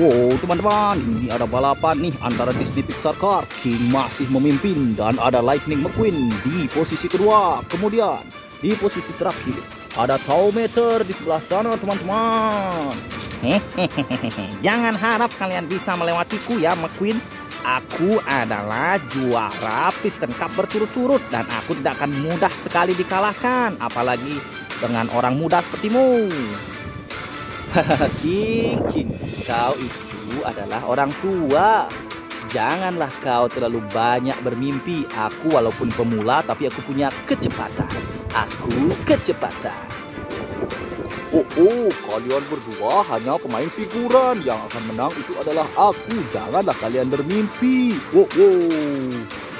Wow teman-teman, ini ada balapan nih antara Disney Pixar Cars, King masih memimpin, dan ada Lightning McQueen di posisi kedua. Kemudian di posisi terakhir ada Tow Mater di sebelah sana teman-teman. Hehehe, jangan harap kalian bisa melewatiku ya McQueen. Aku adalah juara Piston Cup berturut-turut dan aku tidak akan mudah sekali dikalahkan, apalagi dengan orang muda sepertimu. King, kau itu adalah orang tua. Janganlah kau terlalu banyak bermimpi. Aku walaupun pemula, tapi aku punya kecepatan. Oh, kalian berdua hanya pemain figuran. Yang akan menang itu adalah aku. Janganlah kalian bermimpi.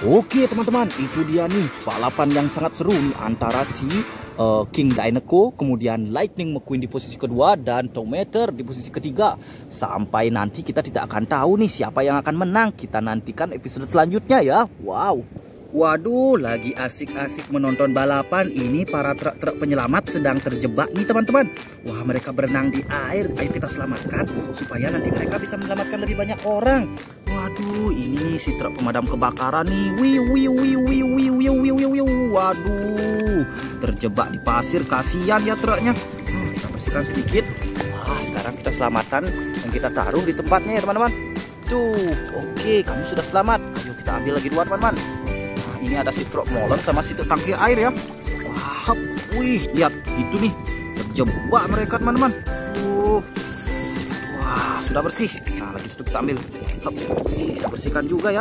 Oke teman-teman, itu dia nih balapan yang sangat seru nih antara si King Dinoco, kemudian Lightning McQueen di posisi kedua, dan Tow Mater di posisi ketiga. Sampai nanti kita tidak akan tahu nih siapa yang akan menang. Kita nantikan episode selanjutnya ya. Wow. Waduh, lagi asik-asik menonton balapan. Ini para truk-truk penyelamat sedang terjebak nih teman-teman. Wah, mereka berenang di air. Ayo kita selamatkan supaya nanti mereka bisa menyelamatkan lebih banyak orang. Waduh, ini si truk pemadam kebakaran nih. Waduh, terjebak di pasir, kasihan ya truknya. Kita bersihkan sedikit. Wah, sekarang kita selamatan dan kita taruh di tempatnya ya teman-teman. Tuh, oke, kamu sudah selamat. Ayo kita ambil lagi dua teman-teman. Nah, ini ada si truk molen sama si truk tangki air ya. Wah, wih, lihat itu nih, terjebak mereka teman-teman. Tuh, wah, sudah bersih. Nah, lagi sedikit kita ambil. Kita bersihkan juga ya.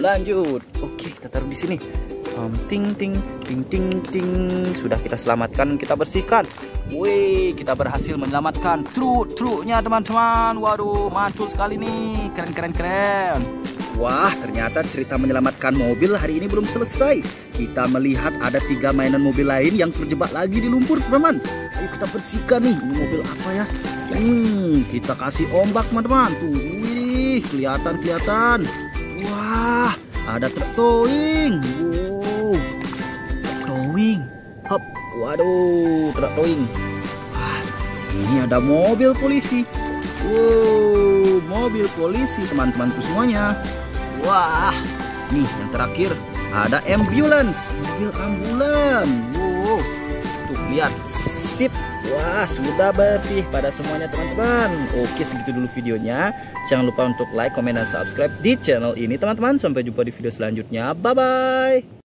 Lanjut. Oke, kita taruh di sini. Ting ting ting ting ting, sudah kita selamatkan, kita bersihkan. Wih, kita berhasil menyelamatkan truk-truknya teman-teman. Waduh, mantul sekali nih, keren. Wah, ternyata cerita menyelamatkan mobil hari ini belum selesai. Kita melihat ada 3 mainan mobil lain yang terjebak lagi di lumpur teman-teman. Ayo kita bersihkan nih, ini mobil apa ya? Kita kasih ombak teman-teman. Tuh, wih, kelihatan. Wah, ada truk towing. Hop, waduh, truk towing. Wah, ini ada mobil polisi. Wow, mobil polisi teman-temanku semuanya. Wah, nih yang terakhir ada ambulans, mobil ambulan. Wow, tuh lihat, sip. Wah, sudah bersih pada semuanya teman-teman. Oke, segitu dulu videonya. Jangan lupa untuk like, komen, dan subscribe di channel ini teman-teman. Sampai jumpa di video selanjutnya. Bye-bye.